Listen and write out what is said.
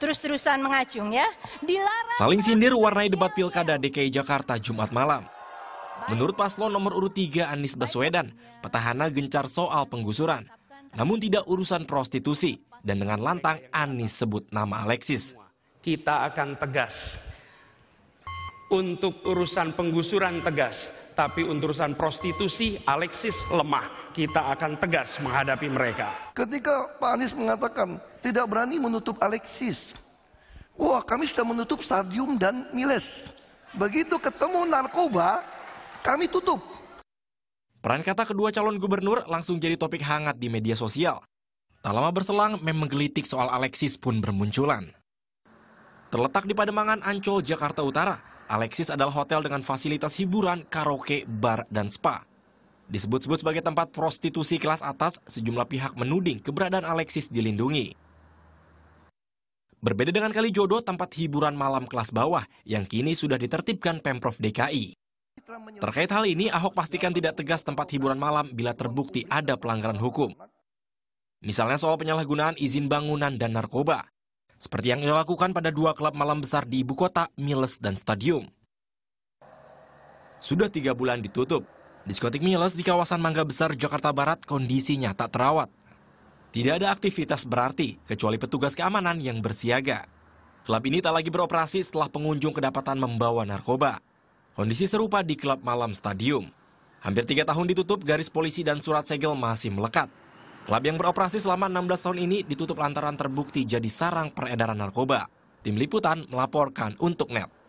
terus-terusan mengacung ya. Dilarang. Saling sindir warnai debat pilkada DKI Jakarta Jumat malam. Menurut paslon nomor urut 3 Anies Baswedan, petahana gencar soal penggusuran. Namun tidak urusan prostitusi dan dengan lantang Anies sebut nama Alexis. Kita akan tegas. Untuk urusan penggusuran tegas, tapi untuk urusan prostitusi Alexis lemah. Kita akan tegas menghadapi mereka. Ketika Pak Anies mengatakan tidak berani menutup Alexis, wah kami sudah menutup Stadium dan Miles. Begitu ketemu narkoba, kami tutup. Peran kata kedua calon gubernur langsung jadi topik hangat di media sosial. Tak lama berselang, meme menggelitik soal Alexis pun bermunculan. Terletak di Pademangan Ancol, Jakarta Utara, Alexis adalah hotel dengan fasilitas hiburan, karaoke, bar, dan spa. Disebut-sebut sebagai tempat prostitusi kelas atas, sejumlah pihak menuding keberadaan Alexis dilindungi. Berbeda dengan Kalijodo, tempat hiburan malam kelas bawah yang kini sudah ditertibkan Pemprov DKI. Terkait hal ini, Ahok pastikan tidak tegas tempat hiburan malam bila terbukti ada pelanggaran hukum. Misalnya soal penyalahgunaan izin bangunan dan narkoba. Seperti yang dilakukan pada dua klub malam besar di ibu kota, Miles dan Stadium. Sudah 3 bulan ditutup, diskotik Miles di kawasan Mangga Besar, Jakarta Barat kondisinya tak terawat. Tidak ada aktivitas berarti, kecuali petugas keamanan yang bersiaga. Klub ini tak lagi beroperasi setelah pengunjung kedapatan membawa narkoba. Kondisi serupa di klub malam Stadium. Hampir 3 tahun ditutup, garis polisi dan surat segel masih melekat. Klub yang beroperasi selama 16 tahun ini ditutup lantaran terbukti jadi sarang peredaran narkoba. Tim Liputan melaporkan untuk NET.